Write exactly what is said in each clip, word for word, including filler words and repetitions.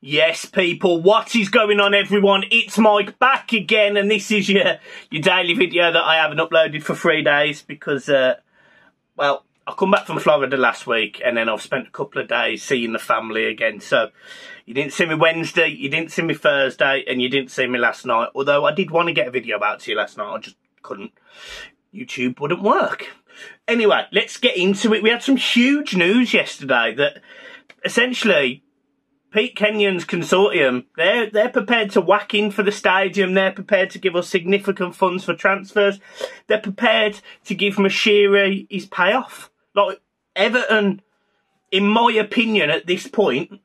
Yes, people, what is going on, everyone? It's Mike back again, and this is your, your daily video that I haven't uploaded for three days because, uh, well, I come back from Florida last week, and then I've spent a couple of days seeing the family again. So you didn't see me Wednesday, you didn't see me Thursday, and you didn't see me last night. Although I did want to get a video out to you last night, I just couldn't. YouTube wouldn't work. Anyway, let's get into it. We had some huge news yesterday that essentially Pete Kenyon's consortium, they're, they're prepared to whack in for the stadium. They're prepared to give us significant funds for transfers. They're prepared to give Moshiri his payoff. Like, Everton, in my opinion, at this point,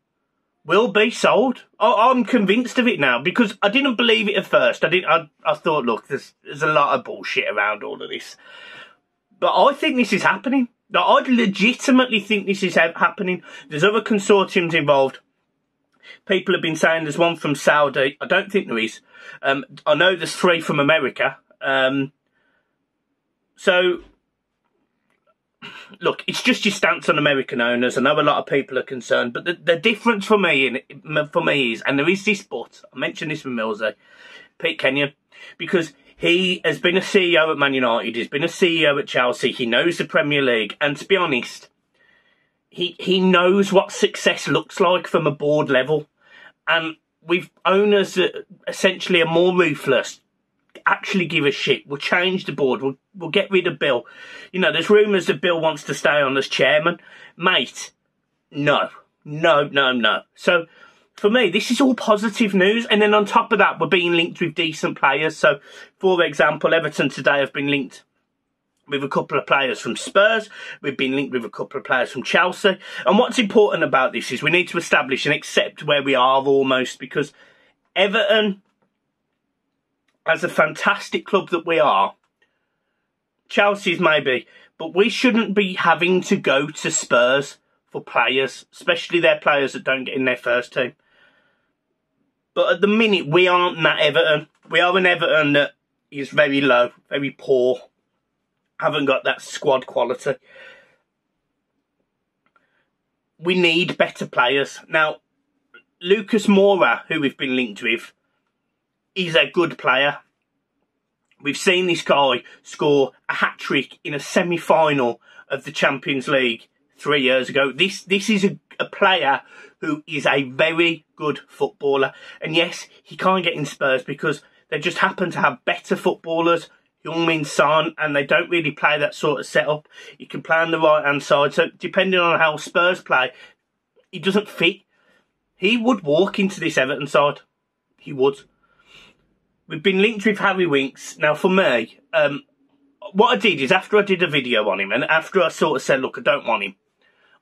will be sold. I, I'm convinced of it now because I didn't believe it at first. I, didn't, I, I thought, look, there's, there's a lot of bullshit around all of this. But I think this is happening. Like, I legitimately think this is happening. There's other consortiums involved. People have been saying there's one from Saudi. I don't think there is. Um, I know there's three from America. Um, so, look, it's just your stance on American owners. I know a lot of people are concerned, but the, the difference for me in, for me is, and there is this but, I mentioned this with Millsy, Pete Kenyon, because he has been a C E O at Man United. He's been a C E O at Chelsea. He knows the Premier League. And to be honest, He he knows what success looks like from a board level. And with owners that essentially are more ruthless, actually give a shit. We'll change the board. We'll, we'll get rid of Bill. You know, there's rumours that Bill wants to stay on as chairman. Mate, no. No, no, no. So, for me, this is all positive news. And then on top of that, we're being linked with decent players. So, for example, Everton today have been linked with a couple of players from Spurs. We've been linked with a couple of players from Chelsea. And what's important about this is we need to establish and accept where we are almost, because Everton, as a fantastic club that we are, Chelsea's maybe, but we shouldn't be having to go to Spurs for players, especially their players that don't get in their first team. But at the minute, we aren't that Everton. We are an Everton that is very low, very poor. Haven't got that squad quality. We need better players. Now, Lucas Moura, who we've been linked with, is a good player. We've seen this guy score a hat-trick in a semi-final of the Champions League three years ago. This, this is a, a player who is a very good footballer. And yes, he can't get in Spurs because they just happen to have better footballers, Heung-min Son, and they don't really play that sort of setup. He can play on the right-hand side. So depending on how Spurs play, he doesn't fit. He would walk into this Everton side. He would. We've been linked with Harry Winks. Now, for me, um, what I did is after I did a video on him and after I sort of said, look, I don't want him,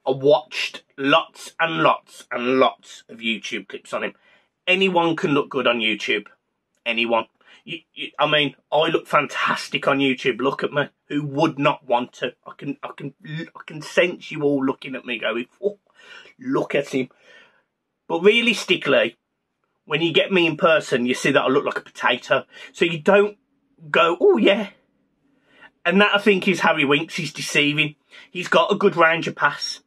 I watched lots and lots and lots of YouTube clips on him. Anyone can look good on YouTube. Anyone. You, you, I mean, I look fantastic on YouTube. Look at me. Who would not want to? I can, I can, I can sense you all looking at me going, oh, look at him. But realistically, when you get me in person, you see that I look like a potato. So you don't go, oh yeah. And that, I think, is Harry Winks. He's deceiving. He's got a good range of pass,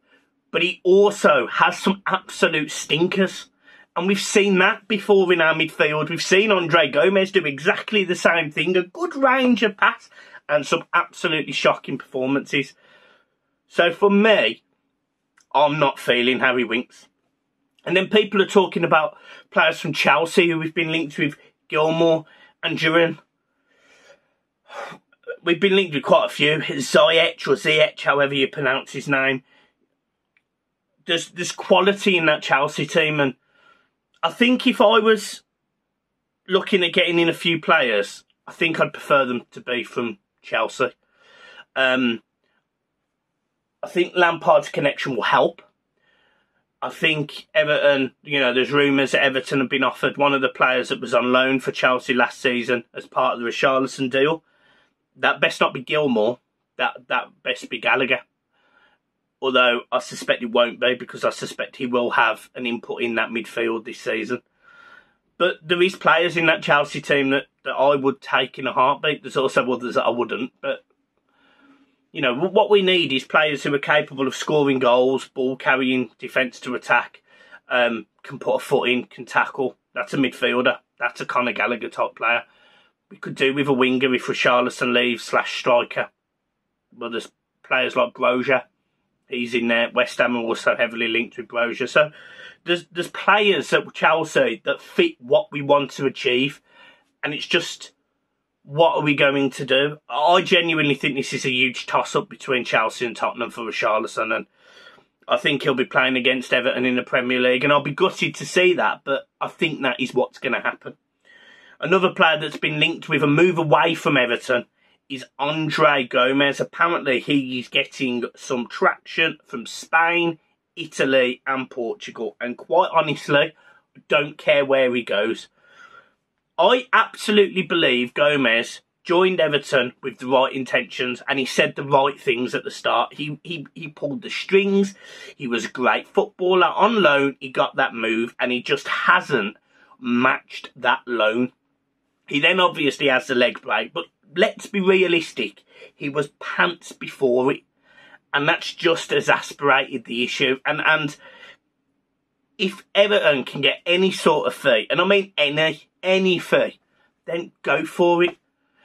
but he also has some absolute stinkers. And we've seen that before in our midfield. We've seen Andre Gomez do exactly the same thing. A good range of pass and some absolutely shocking performances. So for me, I'm not feeling Harry Winks. And then people are talking about players from Chelsea who we've been linked with, Gilmour and Duran. We've been linked with quite a few. Ziyech or Ziyech, however you pronounce his name. There's, there's quality in that Chelsea team, and I think if I was looking at getting in a few players, I think I'd prefer them to be from Chelsea. Um, I think Lampard's connection will help. I think Everton, you know, there's rumours that Everton have been offered one of the players that was on loan for Chelsea last season as part of the Richarlison deal. That best not be Gilmour. That, that best be Gallagher. Although I suspect it won't be, because I suspect he will have an input in that midfield this season. But there is players in that Chelsea team that, that I would take in a heartbeat. There's also others that I wouldn't. But, you know, what we need is players who are capable of scoring goals, ball carrying, defence to attack, um, can put a foot in, can tackle. That's a midfielder. That's a Conor Gallagher type player. We could do with a winger if Richarlison leaves, slash striker. Well, there's players like Broja. He's in there. West Ham are also heavily linked with Broja. So there's there's players at Chelsea that fit what we want to achieve. And it's just, what are we going to do? I genuinely think this is a huge toss-up between Chelsea and Tottenham for Richarlison. And I think he'll be playing against Everton in the Premier League. And I'll be gutted to see that. But I think that is what's going to happen. Another player that's been linked with a move away from Everton is Andre Gomez. Apparently he is getting some traction from Spain, Italy and Portugal. And quite honestly, I don't care where he goes. I absolutely believe Gomez joined Everton with the right intentions, and he said the right things at the start. He he he pulled the strings. He was a great footballer on loan. He got that move, and he just hasn't matched that loan. He then obviously has the leg break, but let's be realistic. He was pants before it, and that's just exacerbated the issue. And and if Everton can get any sort of fee, and I mean any any fee, then go for it.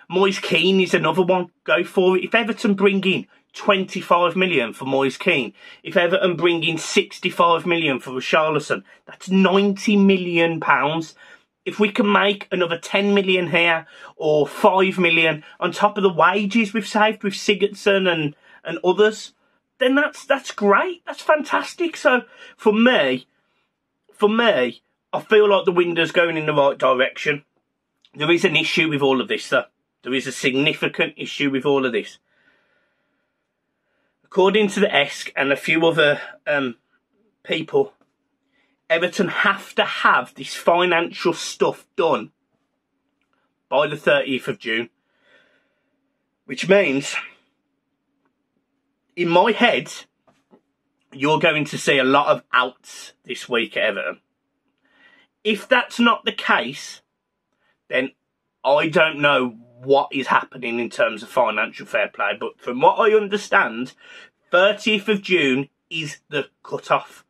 Moyes Keane is another one. Go for it. If Everton bring in twenty-five million for Moyes Keane, if Everton bring in sixty-five million for Richarlison, that's ninety million pounds. If we can make another ten million here or five million on top of the wages we've saved with Sigurdsson and, and others, then that's that's great. That's fantastic. So for me, for me, I feel like the window's going in the right direction. There is an issue with all of this, though. There is a significant issue with all of this. According to the Esk and a few other um, people, Everton have to have this financial stuff done by the thirtieth of June. Which means, in my head, you're going to see a lot of outs this week at Everton. If that's not the case, then I don't know what is happening in terms of financial fair play. But from what I understand, thirtieth of June is the cut-off.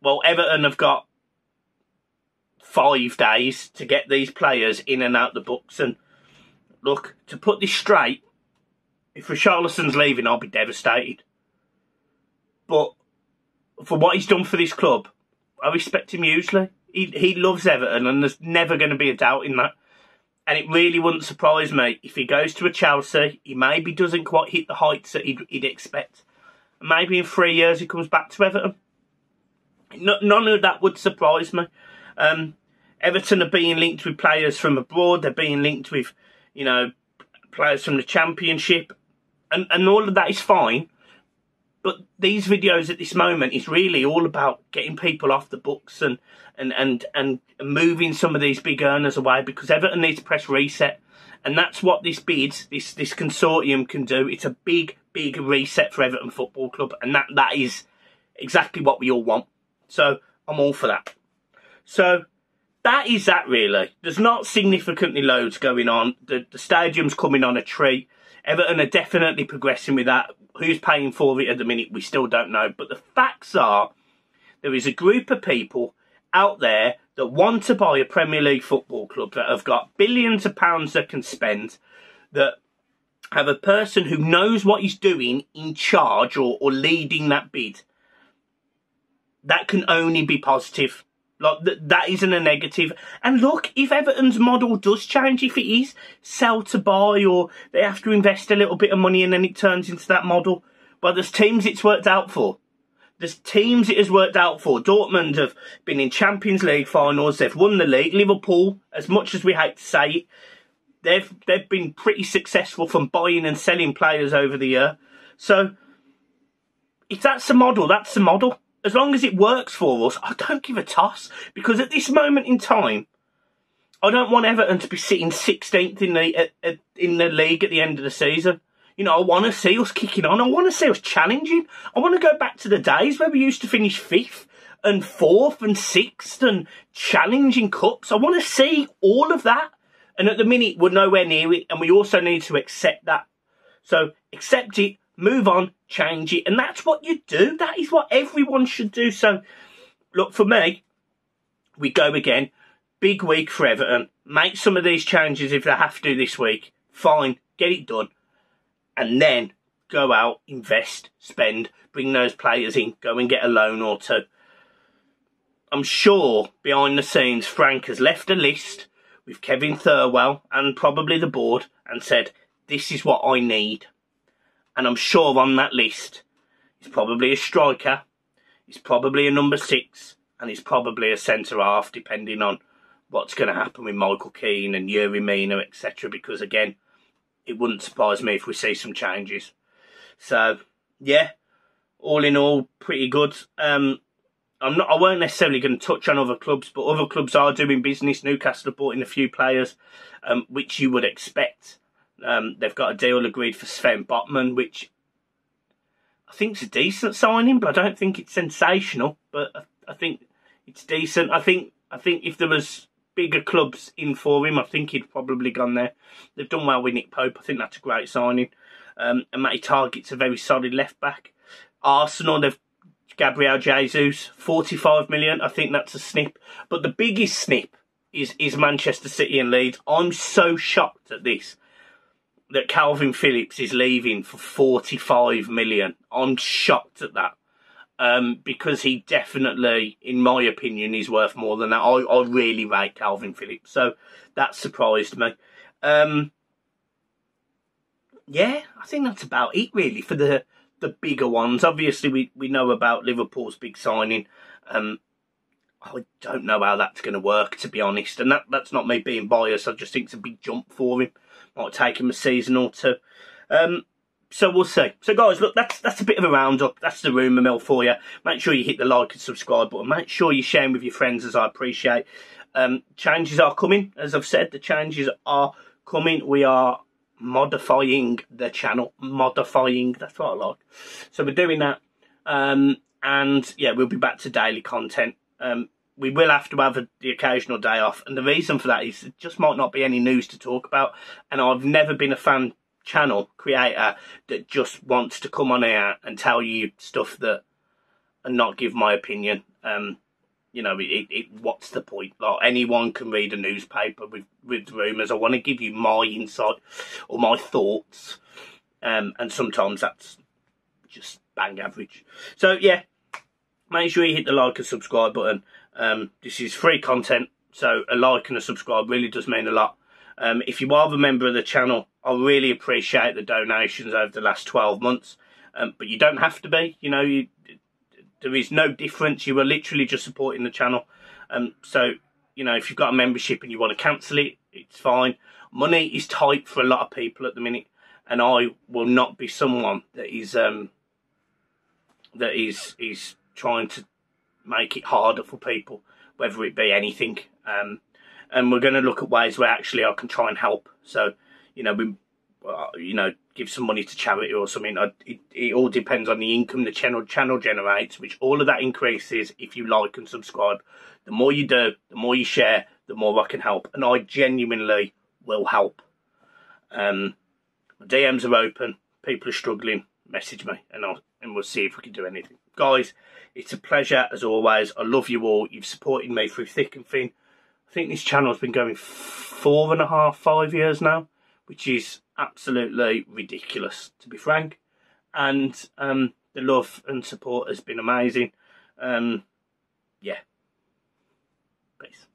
Well, Everton have got five days to get these players in and out the books. And look, to put this straight, if Richarlison's leaving, I'll be devastated. But for what he's done for this club, I respect him hugely. He, he loves Everton, and there's never going to be a doubt in that. And it really wouldn't surprise me if he goes to a Chelsea. He maybe doesn't quite hit the heights that he'd, he'd expect. Maybe in three years he comes back to Everton. None of that would surprise me. Um, Everton are being linked with players from abroad. They're being linked with, you know, players from the Championship. And, and all of that is fine. But these videos at this moment is really all about getting people off the books and, and, and, and moving some of these big earners away, because Everton needs to press reset. And that's what this bid, this, this consortium can do. It's a big, big reset for Everton Football Club. And that, that is exactly what we all want. So I'm all for that. So that is that really. There's not significantly loads going on. The, the stadium's coming on a treat. Everton are definitely progressing with that. Who's paying for it at the minute, we still don't know. But the facts are, there is a group of people out there that want to buy a Premier League football club, that have got billions of pounds that can spend, that have a person who knows what he's doing in charge or, or leading that bid. That can only be positive. Like, th that isn't a negative. And look, if Everton's model does change, if it is sell to buy, or they have to invest a little bit of money and then it turns into that model, well, there's teams it's worked out for. There's teams it has worked out for. Dortmund have been in Champions League finals. They've won the league. Liverpool, as much as we hate to say it, they've, they've been pretty successful from buying and selling players over the year. So, if that's the model, that's the model. As long as it works for us, I don't give a toss. Because at this moment in time, I don't want Everton to be sitting sixteenth in the, uh, in the league at the end of the season. You know, I want to see us kicking on. I want to see us challenging. I want to go back to the days where we used to finish fifth and fourth and sixth and challenging cups. I want to see all of that. And at the minute, we're nowhere near it. And we also need to accept that. So accept it, move on, change it. And that's what you do. That is what everyone should do. So, look, for me, we go again. Big week for Everton. Make some of these changes if they have to this week. Fine, get it done. And then go out, invest, spend, bring those players in, go and get a loan or two. I'm sure behind the scenes Frank has left a list with Kevin Thurwell and probably the board and said, this is what I need. And I'm sure on that list is probably a striker, it's probably a number six, and it's probably a centre-half, depending on what's going to happen with Michael Keane and Yuri Mina, et cetera. Because, again, it wouldn't surprise me if we see some changes. So, yeah, all in all, pretty good. Um... I'm not, I weren't necessarily going to touch on other clubs, but other clubs are doing business. Newcastle have bought in a few players, um, which you would expect. Um, they've got a deal agreed for Sven Botman, which I think is a decent signing, but I don't think it's sensational. But I, I think it's decent. I think I think if there was bigger clubs in for him, I think he'd probably gone there. They've done well with Nick Pope. I think that's a great signing. Um, and Matty Targett's a very solid left-back. Arsenal, they've Gabriel Jesus, forty-five million. I think that's a snip. But the biggest snip is, is Manchester City and Leeds. I'm so shocked at this, that Calvin Phillips is leaving for forty-five million. I'm shocked at that. Um, because he definitely, in my opinion, is worth more than that. I, I really rate Calvin Phillips. So that surprised me. Um, yeah, I think that's about it, really, for the... the bigger ones. Obviously we, we know about Liverpool's big signing. Um, I don't know how that's going to work, to be honest. And that, that's not me being biased. I just think it's a big jump for him. Might take him a season or two. Um, so we'll see. So guys, look, that's that's a bit of a roundup. That's the rumour mill for you. Make sure you hit the like and subscribe button. Make sure you share them with your friends, as I appreciate. Um, changes are coming. As I've said, the changes are coming. We are modifying the channel, modifying, that's what I like. So we're doing that, um, and yeah, we'll be back to daily content. Um, we will have to have a, the occasional day off, and the reason for that is there just might not be any news to talk about, and I've never been a fan channel creator that just wants to come on here and tell you stuff that, and not give my opinion. Um, you know, it, it, what's the point? Like, anyone can read a newspaper with, with rumours. I want to give you my insight or my thoughts. Um, and sometimes that's just bang average. So, yeah, make sure you hit the like and subscribe button. Um, this is free content, so a like and a subscribe really does mean a lot. Um, if you are a member of the channel, I really appreciate the donations over the last twelve months. Um, but you don't have to be, you know, you... There is no difference. You are literally just supporting the channel. Um, so, you know, if you've got a membership and you want to cancel it, it's fine. Money is tight for a lot of people at the minute. And I will not be someone that is um, that is is trying to make it harder for people, whether it be anything. Um, and we're going to look at ways where actually I can try and help. So, you know, we... you know, give some money to charity or something. It, it all depends on the income the channel channel generates, which all of that increases if you like and subscribe. The more you do, the more you share, the more I can help. And I genuinely will help. Um, D Ms are open. People are struggling. Message me and, I'll, and we'll see if we can do anything. Guys, it's a pleasure as always. I love you all. You've supported me through thick and thin. I think this channel's been going four and a half, five years now, which is absolutely ridiculous, to be frank. And um, the love and support has been amazing. Um, yeah. Peace.